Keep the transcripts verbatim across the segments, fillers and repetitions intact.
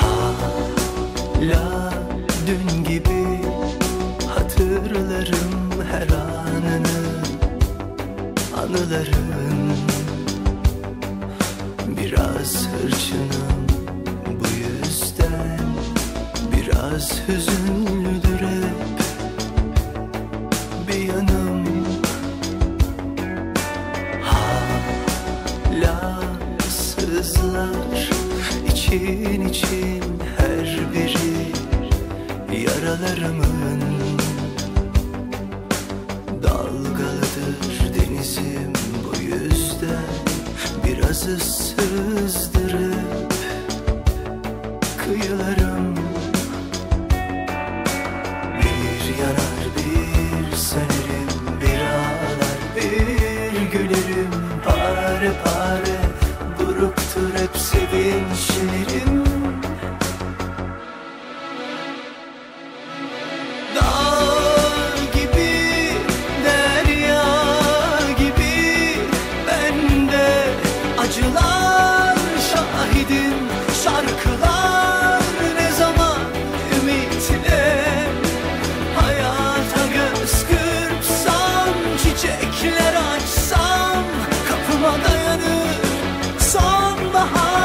Hala dün gibi hatırlarım her anını, anıların biraz hırçınım bu yüzden, biraz hüzünlüdür hep bir yanım. Hala sızlar için için her biri yaralarımın, dalgalıdır denizim bu yüzden, biraz ıssızdır hep kıyılarım. Bir yanar bir sönerim, bir ağlar bir gülerim, pare pare buruktur hep sevinçlerim. Şarkılar ne zaman ümitle, hayata göz kırpsam, çiçekler açsam, kapıma dayanır sonbahar.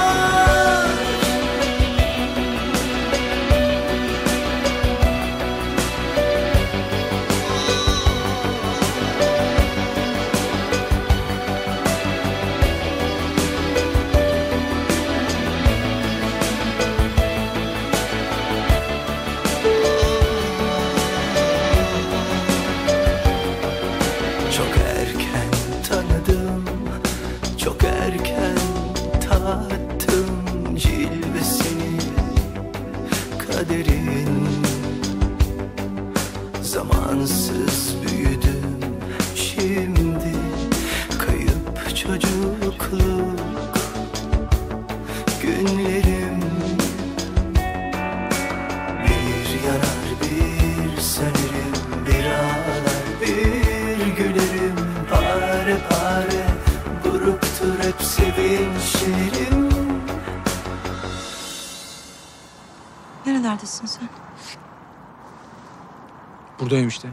Çok erken tattım cilvesini kaderin, zamansız büyüdüm şimdi, kayıp çocukluk günlerim. Bir yanar bir sönerim, bir ağlar bir gülerim, pare pare buruktur hep sevinçlerim. Nerelerdesin sen? Buradayım işte.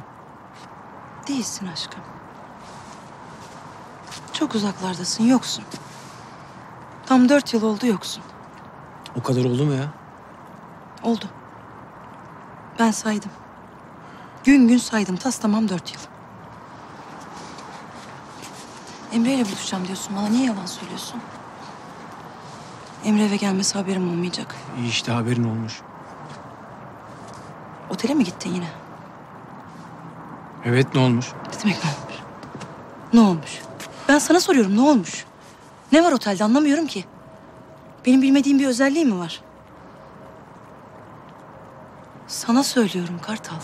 Değilsin aşkım. Çok uzaklardasın, yoksun. Tam dört yıl oldu yoksun. O kadar oldu mu ya? Oldu. Ben saydım. Gün gün saydım. Tas tamam dört yıl. Emre ile buluşacağım diyorsun bana. Niye yalan söylüyorsun? Emre eve gelmesi haberim olmayacak. İyi işte, haberin olmuş. Otele mi gittin yine? Evet, ne olmuş? Ne demek ne olmuş? Ne olmuş? Ben sana soruyorum, ne olmuş? Ne var otelde, anlamıyorum ki. Benim bilmediğim bir özelliği mi var? Sana söylüyorum Kartal.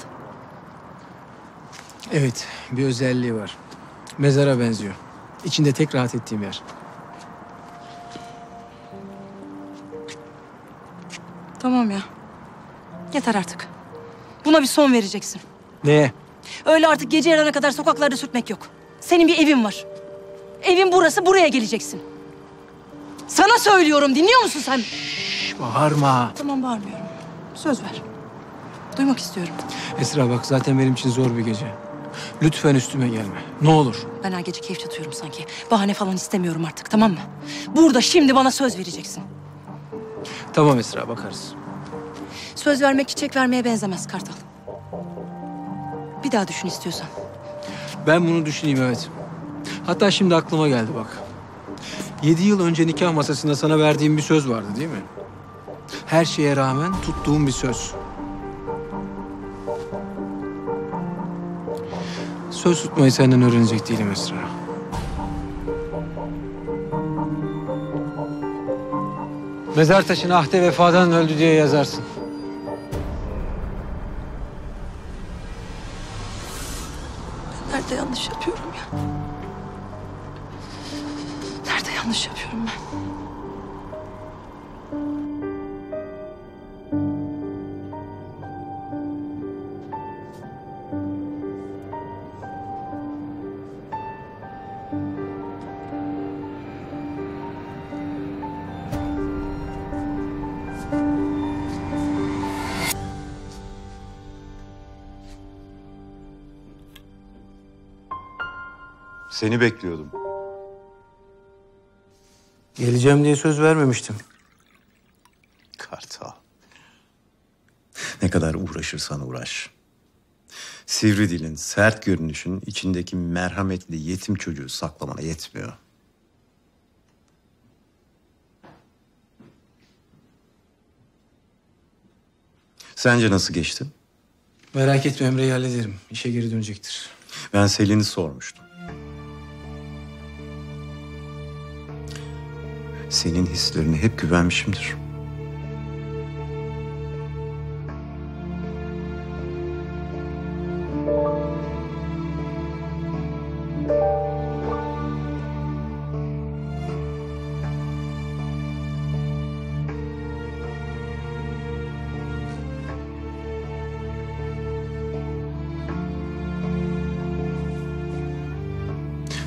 Evet, bir özelliği var. Mezara benziyor. İçinde tek rahat ettiğim yer. Tamam ya. Yeter artık. Buna bir son vereceksin. Neye? Öyle artık gece yarana kadar sokaklarda sürtmek yok. Senin bir evin var. Evin burası, buraya geleceksin. Sana söylüyorum, dinliyor musun sen? Şşş, bağırma. Tamam, bağırmıyorum. Söz ver. Duymak istiyorum. Esra bak, zaten benim için zor bir gece. Lütfen üstüme gelme. Ne olur. Ben her gece keyif çatıyorum sanki. Bahane falan istemiyorum artık, tamam mı? Burada şimdi bana söz vereceksin. Tamam Esra, bakarız. Söz vermek çiçek vermeye benzemez Kartal. Bir daha düşün istiyorsan. Ben bunu düşüneyim, evet. Hatta şimdi aklıma geldi bak. Yedi yıl önce nikah masasında sana verdiğim bir söz vardı değil mi? Her şeye rağmen tuttuğum bir söz. Söz tutmayı senden öğrenecek değilim Esra. Mezar taşına ahde vefadan öldü diye yazarsın. Ben nerede yanlış yapıyorum ya? Nerede yanlış yapıyorum ben? Seni bekliyordum. Geleceğim diye söz vermemiştim. Kartal. Ne kadar uğraşırsan uğraş. Sivri dilin, sert görünüşün içindeki merhametli yetim çocuğu saklamana yetmiyor. Sence nasıl geçti? Merak etme, Emre'yi hallederim. İşe geri dönecektir. Ben Selin'i sormuştum. Senin hislerine hep güvenmişimdir.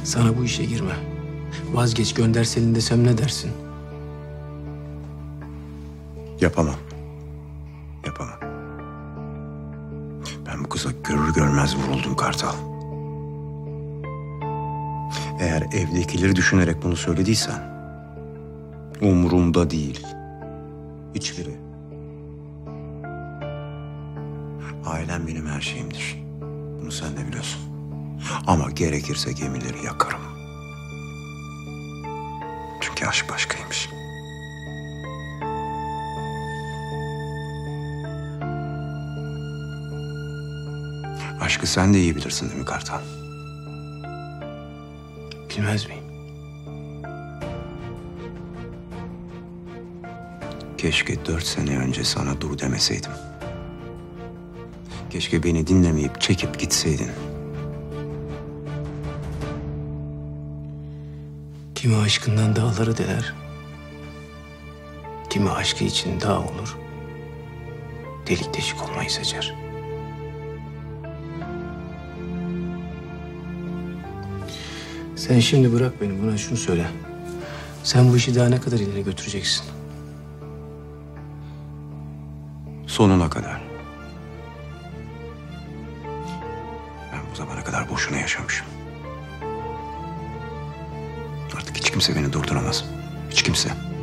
Sana bu işe girme. Vazgeç, gönder Selin desem ne dersin? Yapamam. Yapamam. Ben bu kıza görür görmez vuruldum Kartal. Eğer evdekileri düşünerek bunu söylediysen umurumda değil. Hiçbiri. Ailem benim her şeyimdir. Bunu sen de biliyorsun. Ama gerekirse gemileri yakarım. Çünkü aşk başkaymış. Aşkı sen de iyi bilirsin değil mi Kartal? Bilmez miyim? Keşke dört sene önce sana dur demeseydim. Keşke beni dinlemeyip çekip gitseydin. Kimi aşkından dağları deler, kimi aşkı için dağ olur, delik deşik olmayı seçer. Sen şimdi bırak beni, buna şunu söyle. Sen bu işi daha ne kadar ileri götüreceksin? Sonuna kadar. Ben bu zamana kadar boşuna yaşamışım. Artık hiç kimse beni durduramaz. Hiç kimse.